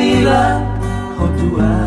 ليلى خطوها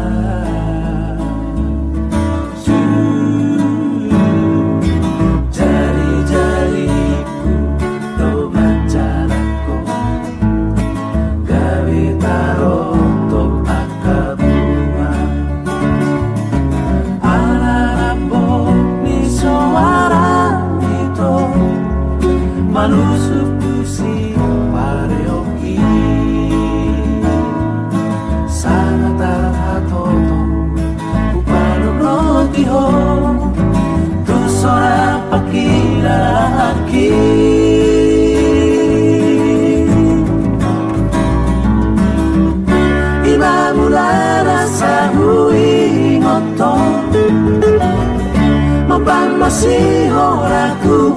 masih ora ku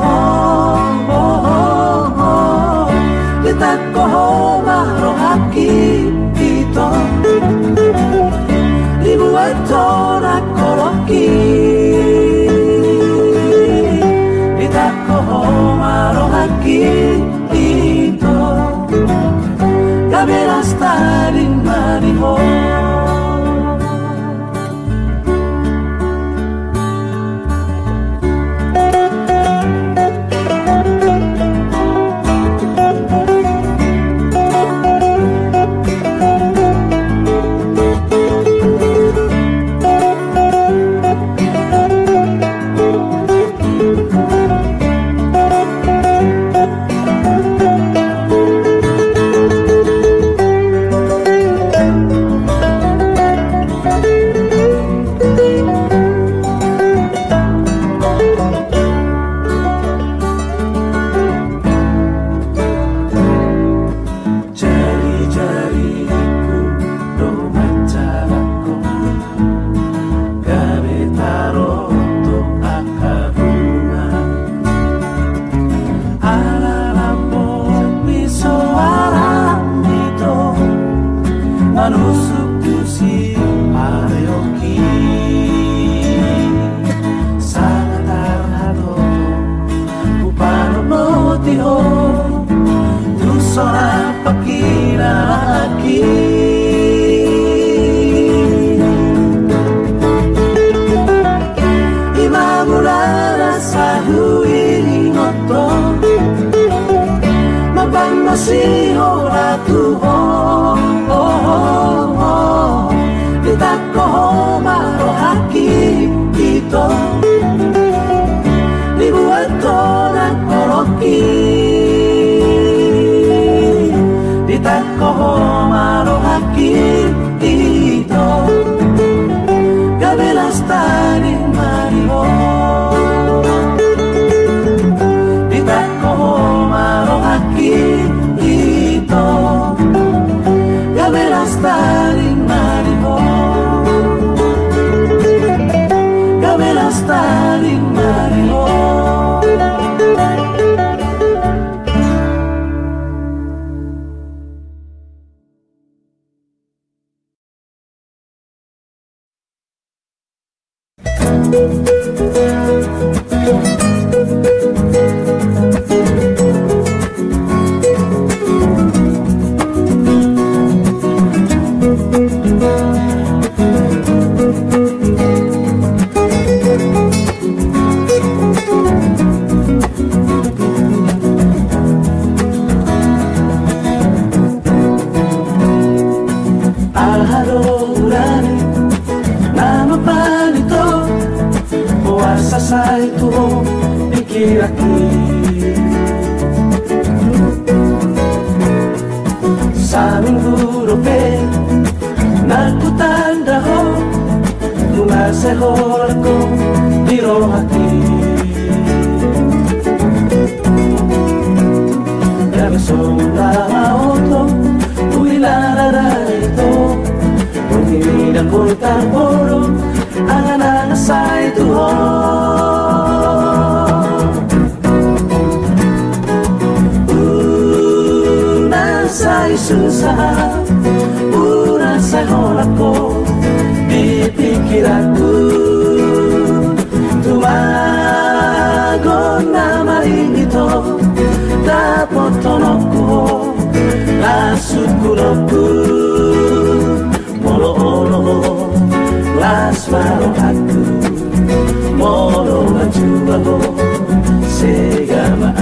letak koho mahro haki dito dibuat torak koloki letak koho mahro haki dito gaberas tarin mariho Dapat tonokku, lasutku. 様を吐くものは中和をせがま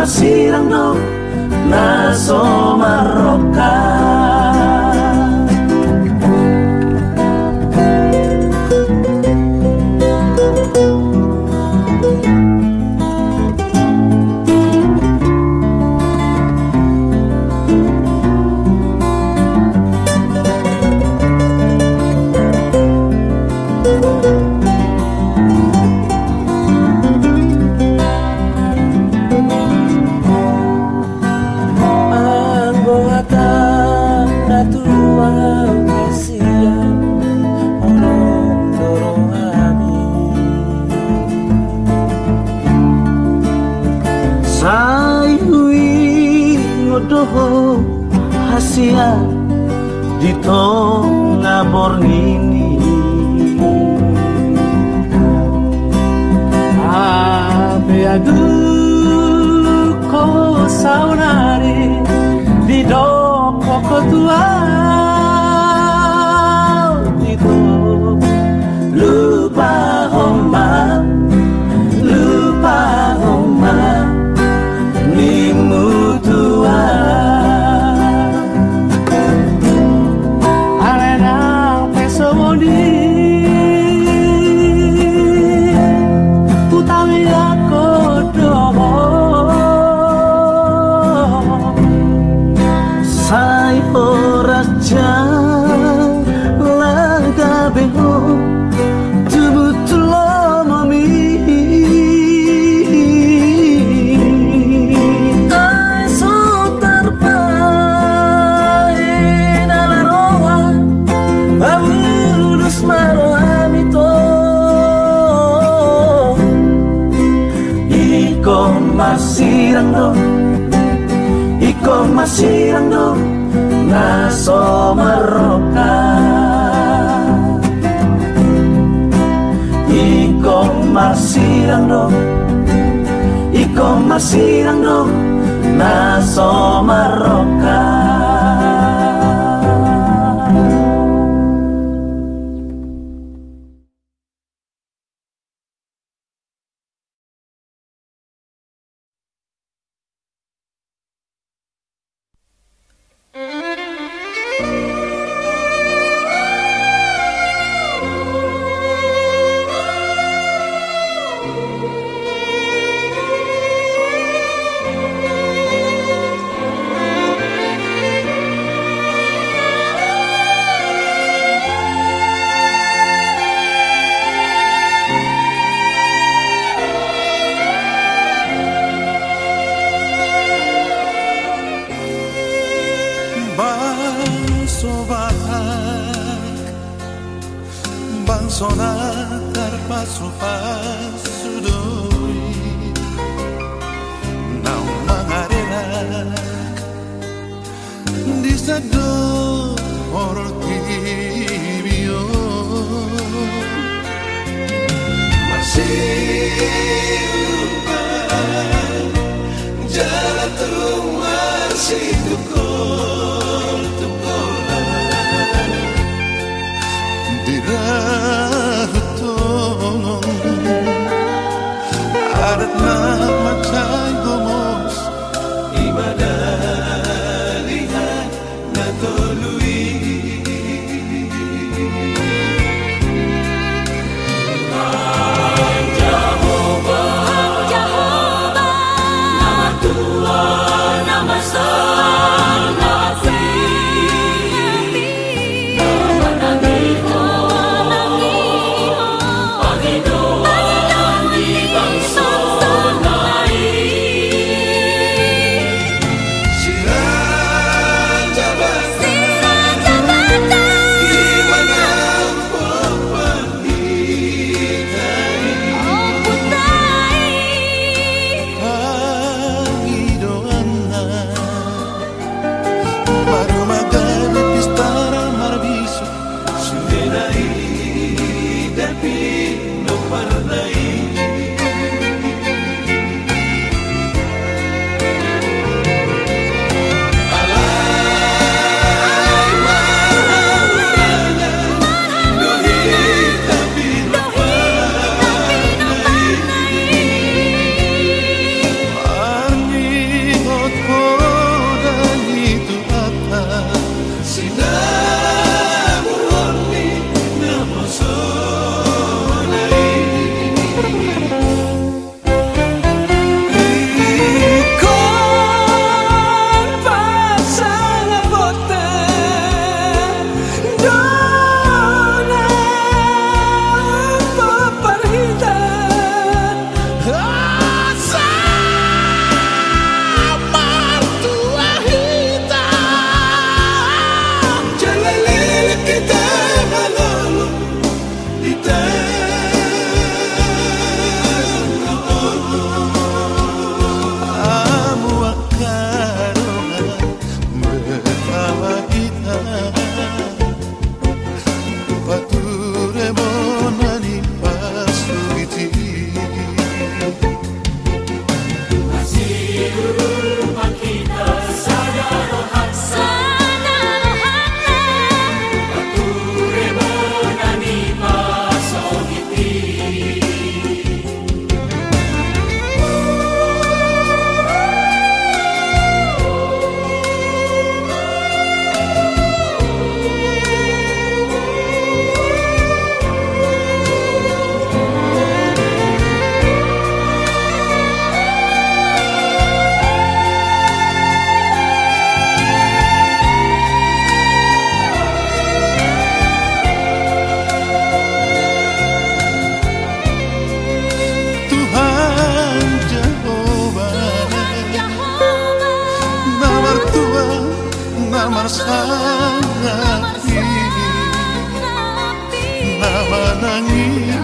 masirang no naso Maroka. Hasia di tonga bornini ape adu ko saunare di do poco tua di do lupa homa ni mutua. Ikaw masirang no naso Maroka. Ikaw masirang no naso Maroka. Jehovah Tapi no pernah ini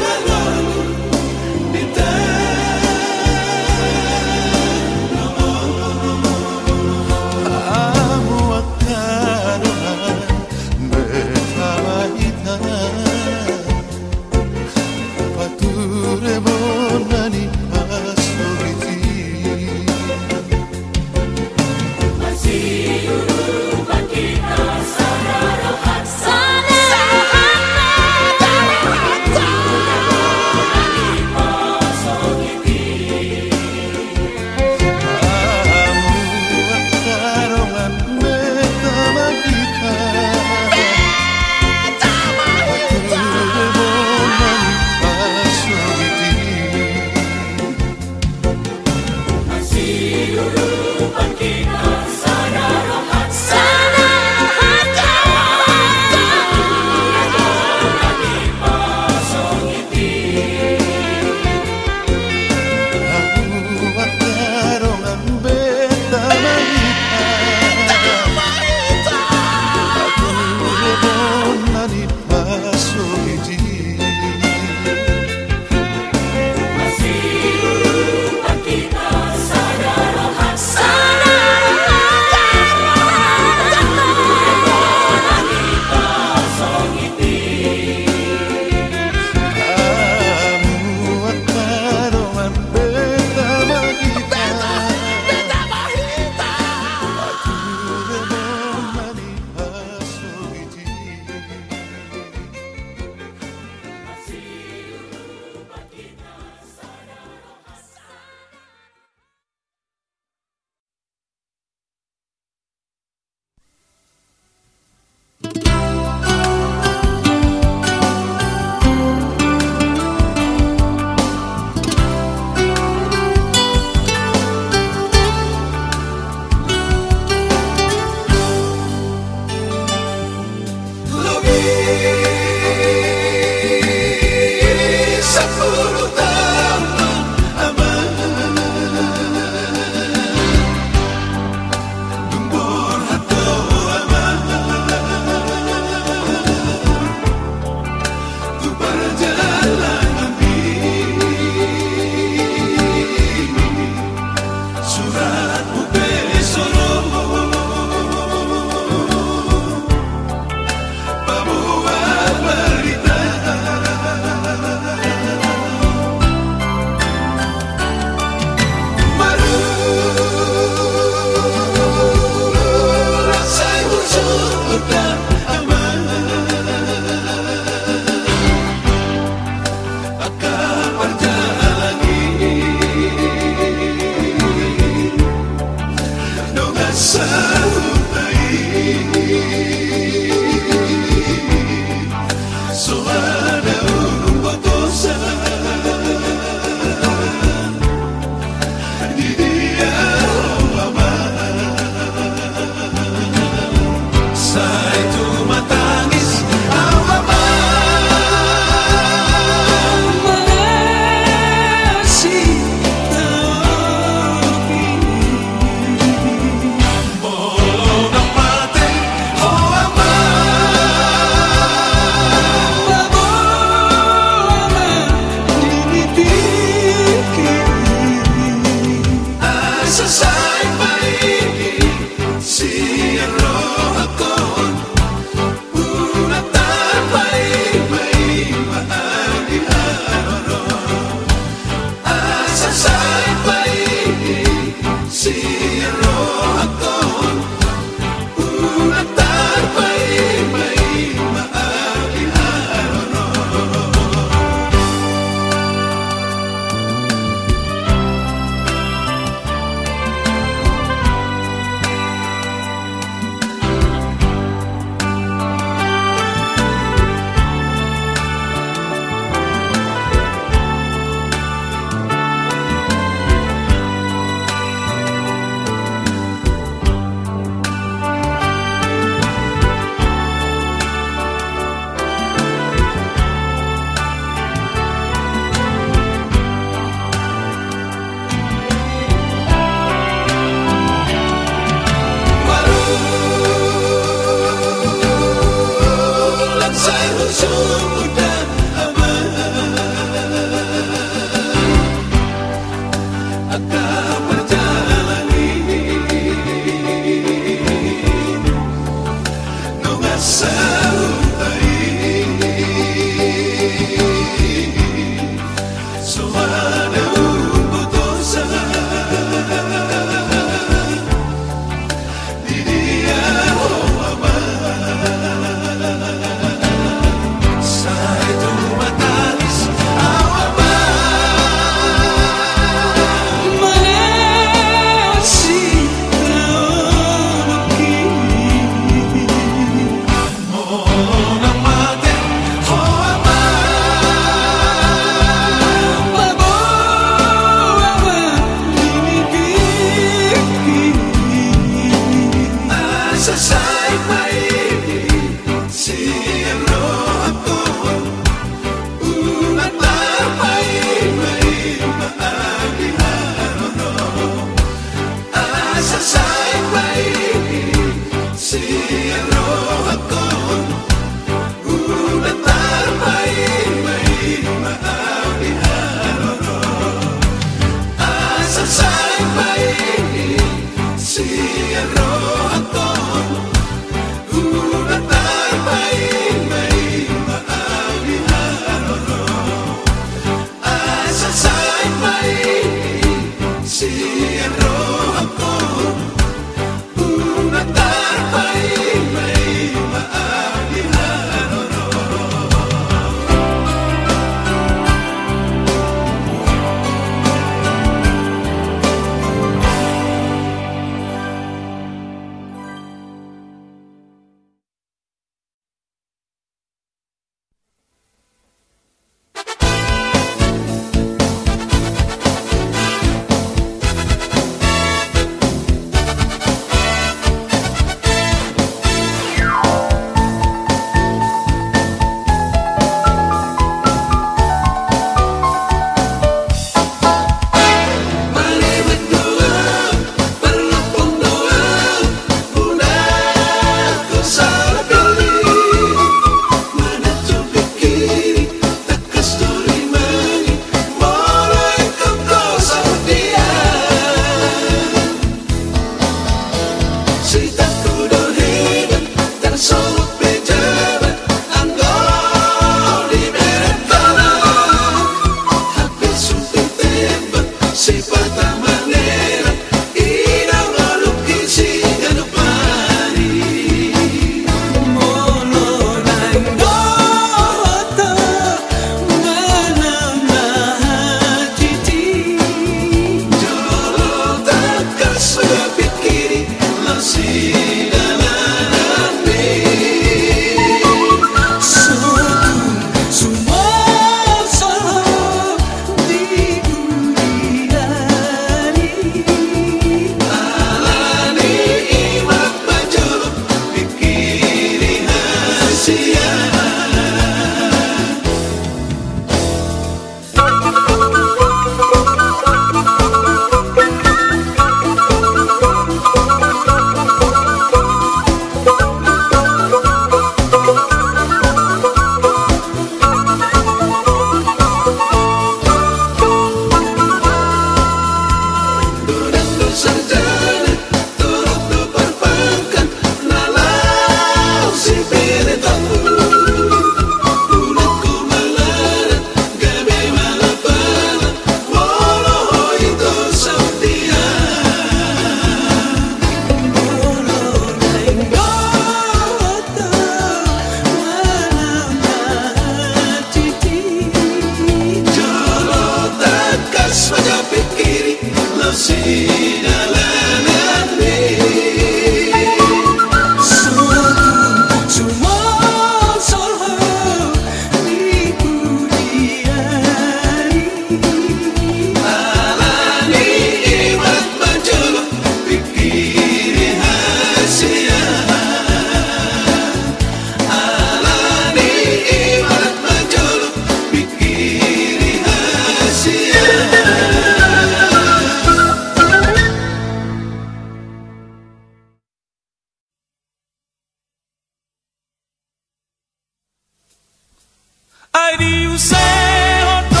sehoto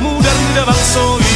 mudarni da bangsoi.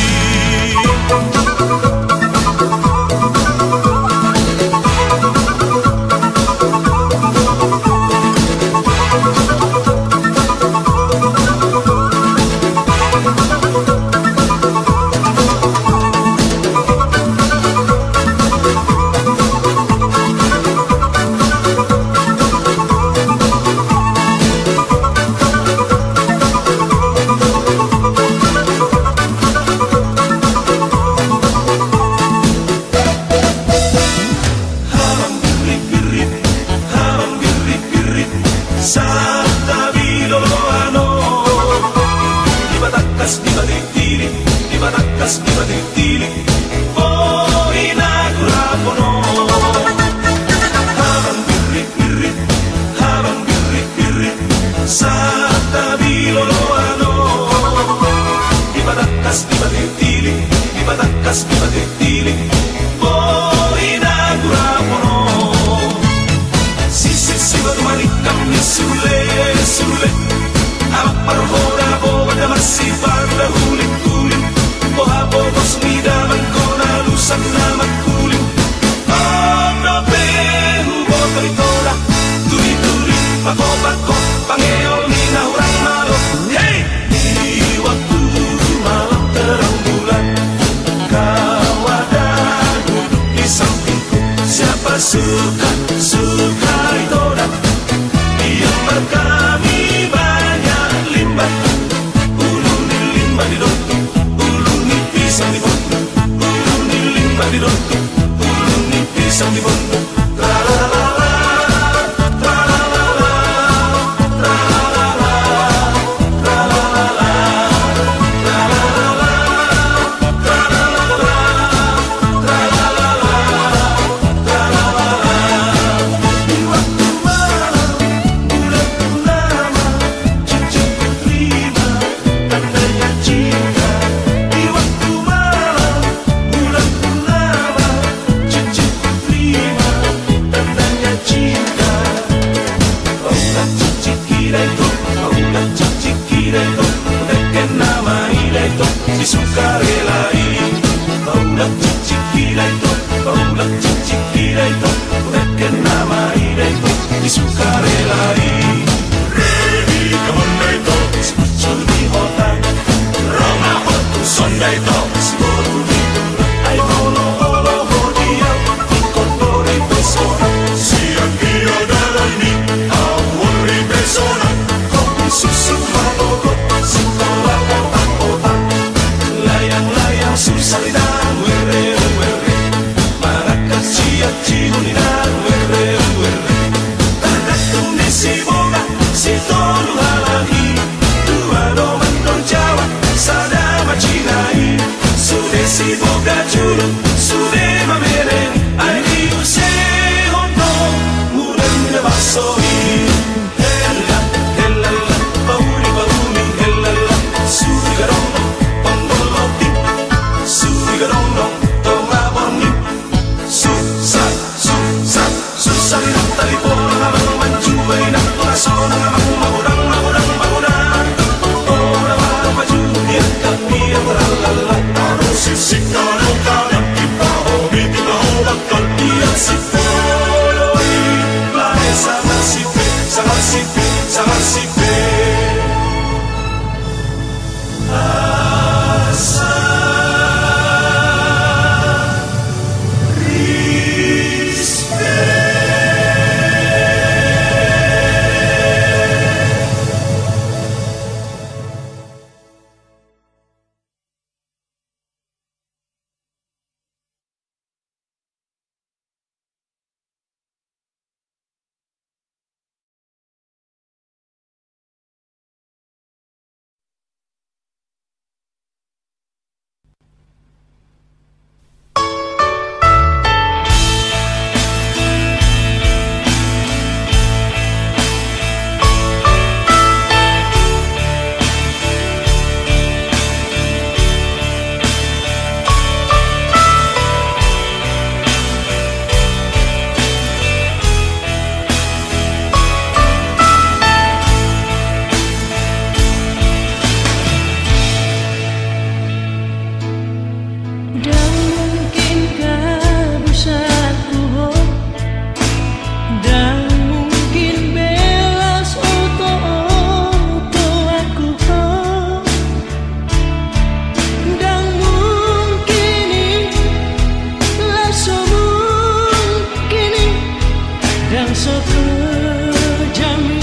ستجمع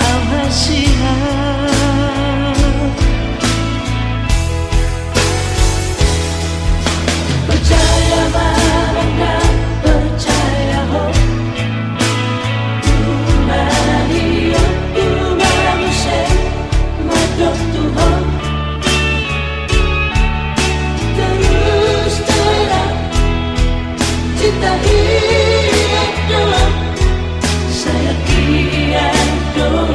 أواسيها percaya pada percaya ho Mario Manusia Madok Tuhan terus terang cinta hidup doa saya kian doa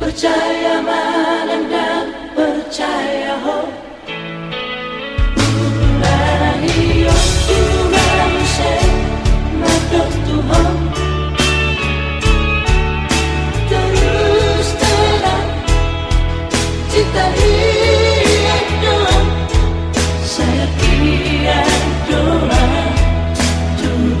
percaya malam dan percaya ho Bunga hios, bunga musik, madok Tuhan terus terang, cinta hidup doa saya kian doa Tuhan.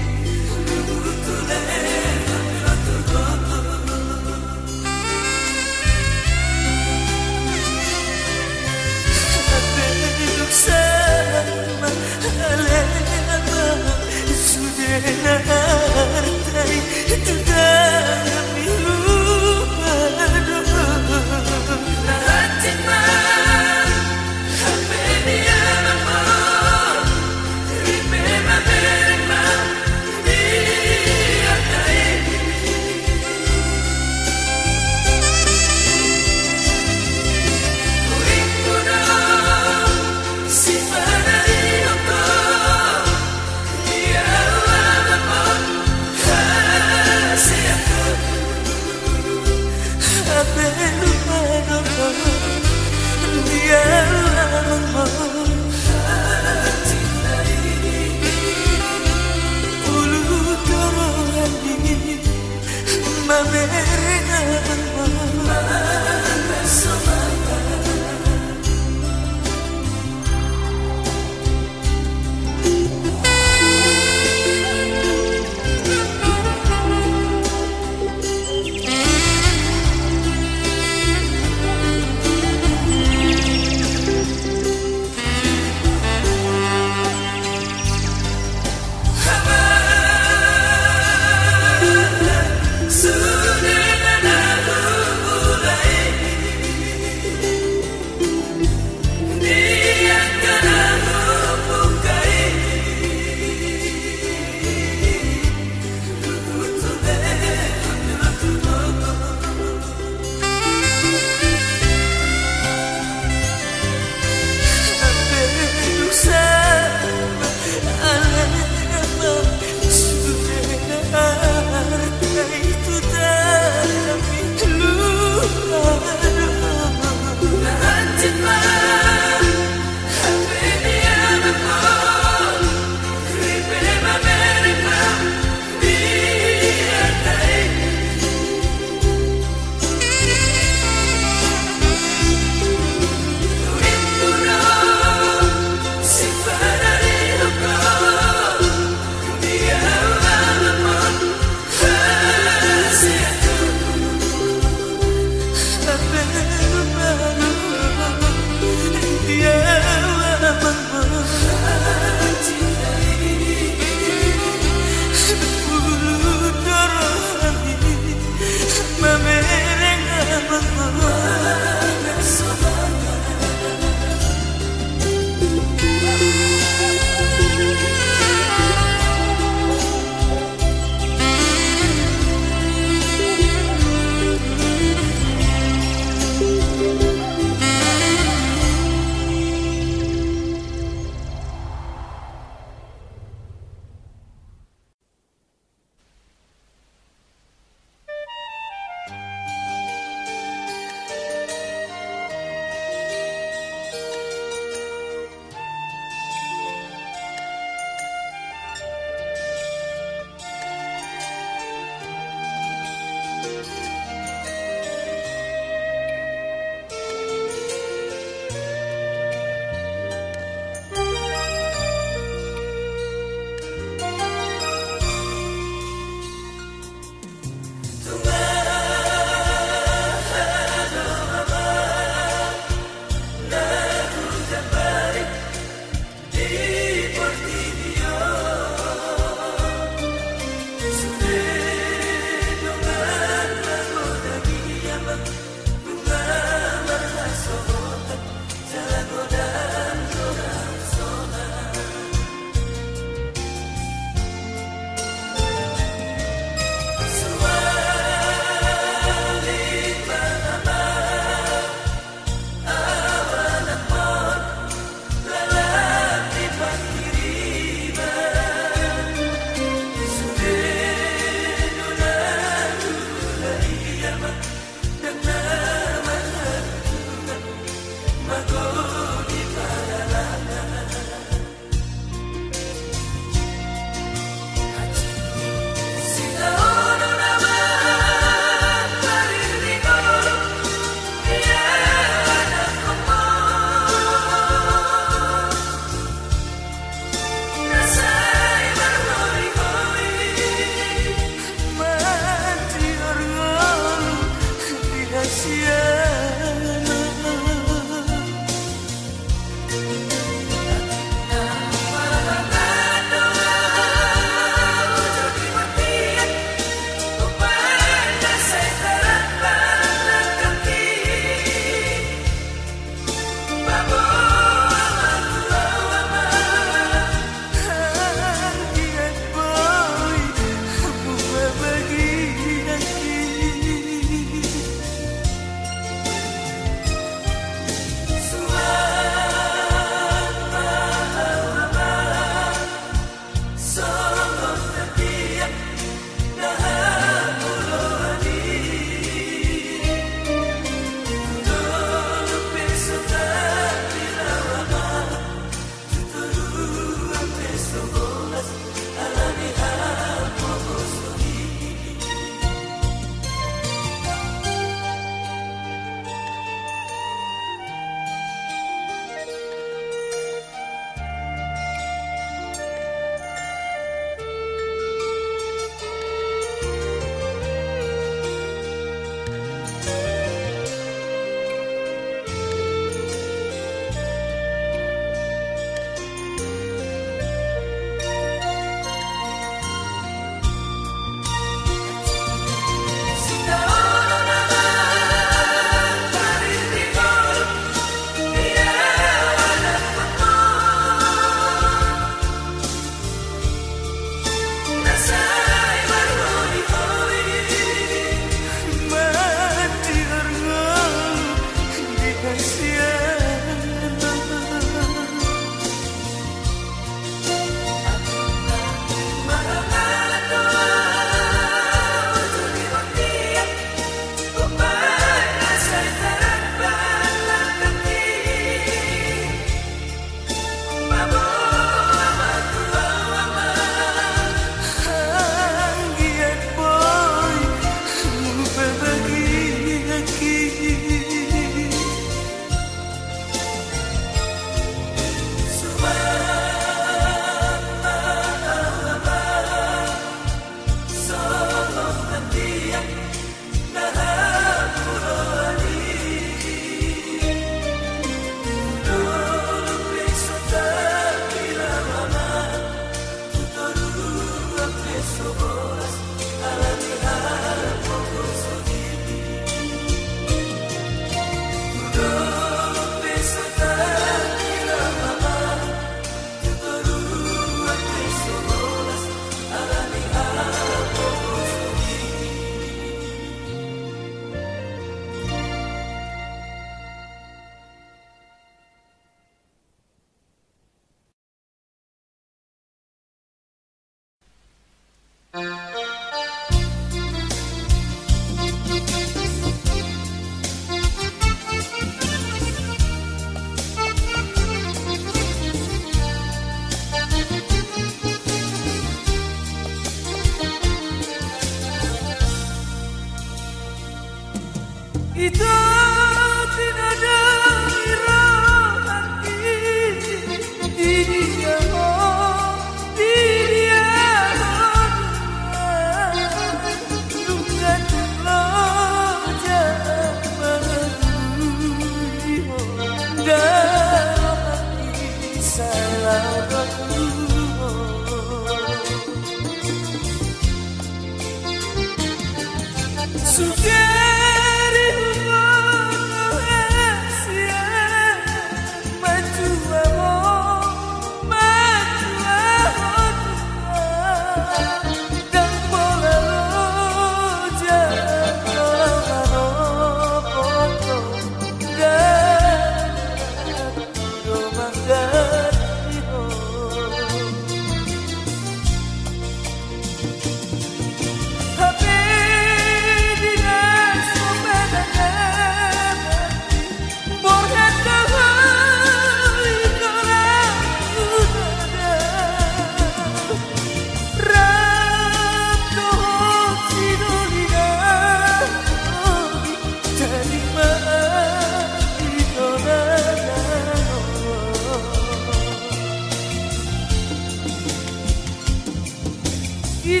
Biar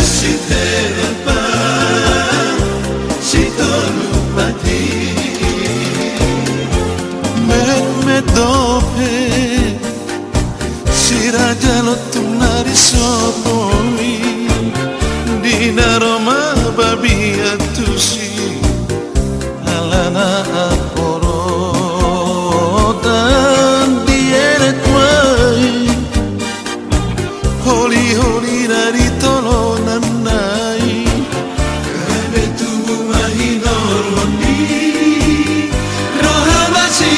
si te lepas. holi holi dari tolonan nai kabe tubuh mahinor honi roha masih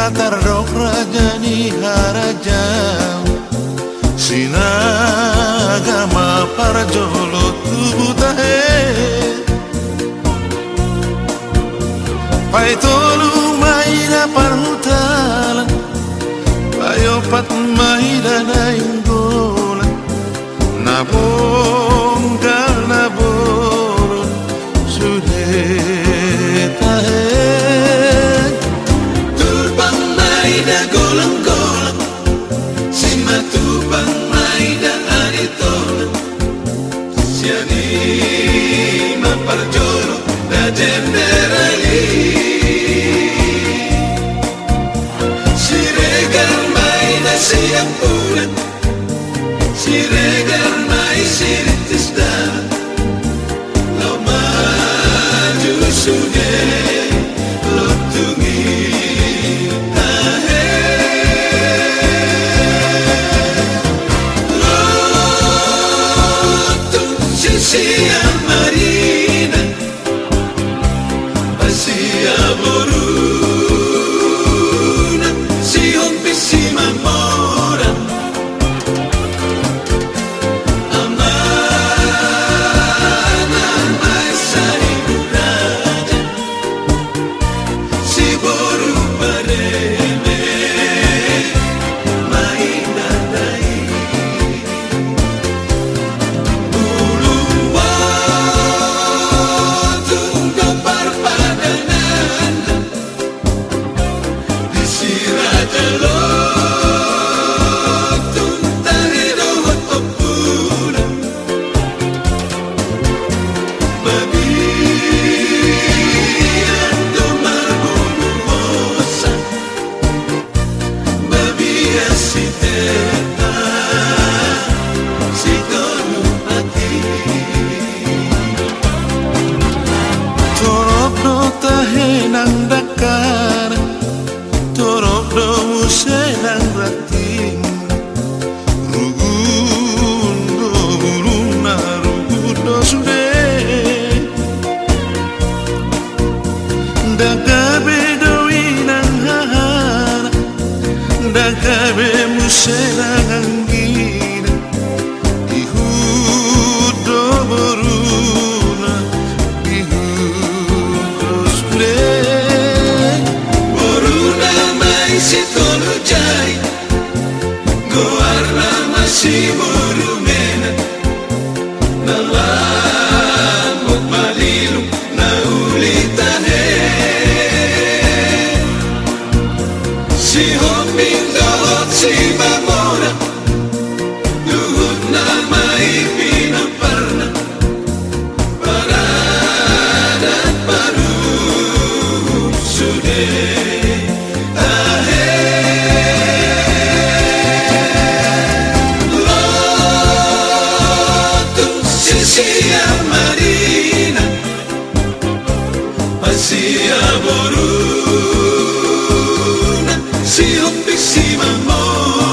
Natar roh rajani harajau sinagama parjolo tubutahe paitolu maida parhutalan payopat maida nainggolan nabongkal nabolon sudetahe golong-golong simatupang maida aritolan siani memperjolo da jenderali siregar maida siampunan siregar mai siritis dan lo maju sude Siamo Runa, si rompe si mamma.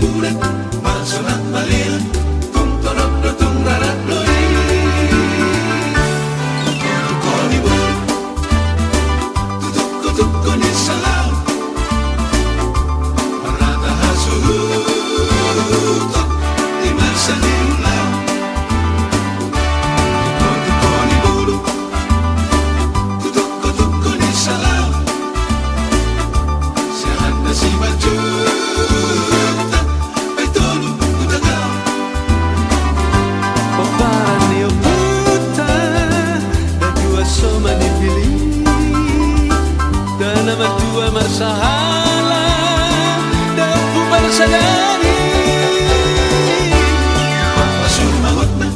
bulet, malsonat balil, tum tonok no tung rarat loi. Tukoni bul, tutukko tukko ni salam, parata hasuhutok di marsanin lam. Tukoni bul, tutukko tukko ni salam, sehat nasi baju. Masalah dan bukan sadari masuk mautna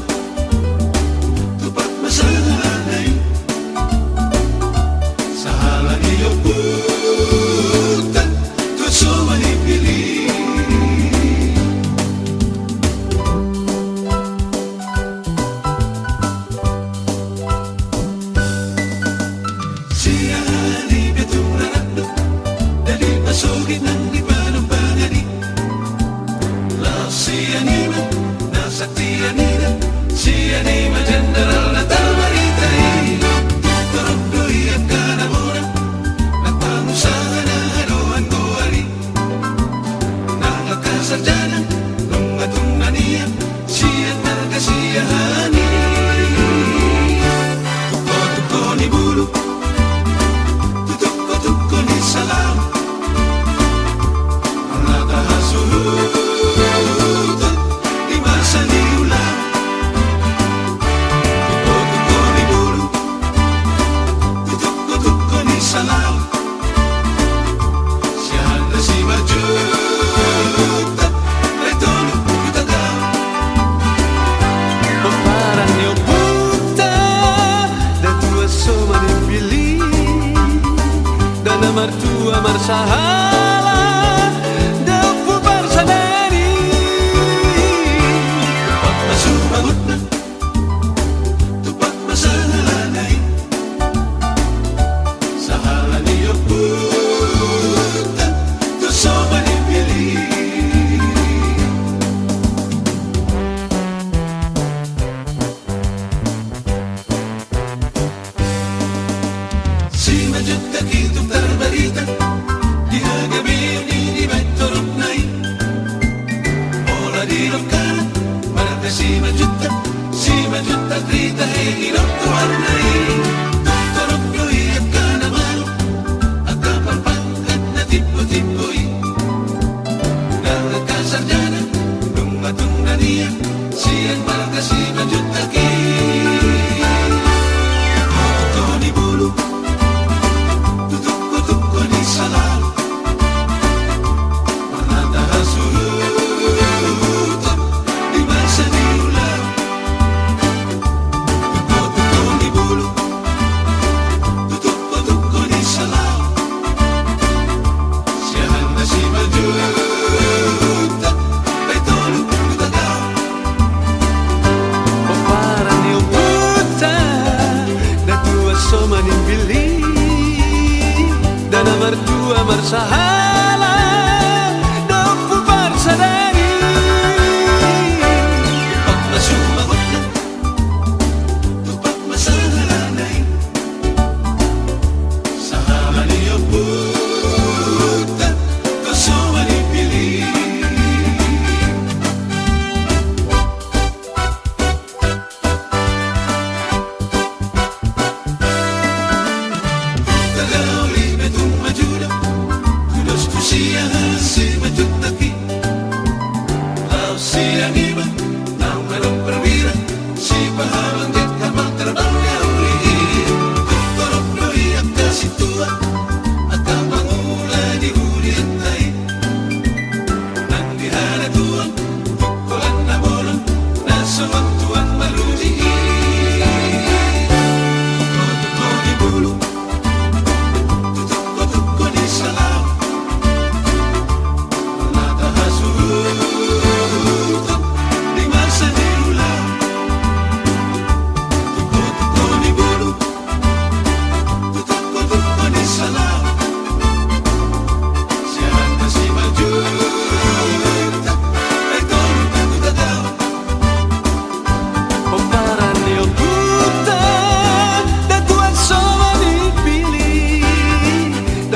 tupat masalahai sahalah iyo putan tu semua dipilih. Sugit ng libanong pangani, si anima, nasakti anina, si anima general na tamaritay. Torong doy at kanamura, nagpangusahan na haluan ko ali. Nakakasardyanan, nung atong naniya, siya nagkasiyahani. Tukko-tukko ni bulo, tutukko-tukko ni salam. Mertua bersahalah debu bersadari tupat masuk magutna tupat masalanay sahala niyo puta tu soba dipilih. Si majuta kita terberita di hagabi ini betul nai ola di lokal pada si majuta cerita ini nak tuan nai teruk loi akan amal akan perpangkat tipu tipui dan kasar jana dunga tunga dia sian pada si majuta ki. Mertua bersahalah dopu bersadari tupat masuk magutna tupat masalanay sahala niyo putan tu semua dipilih.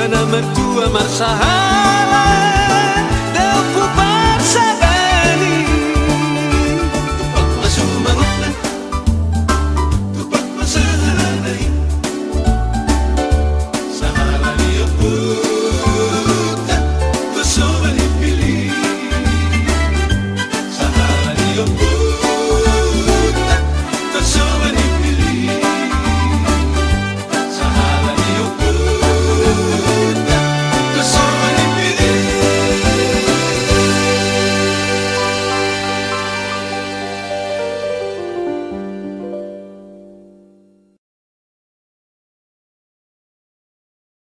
de la mertua marxarà de ocupar-se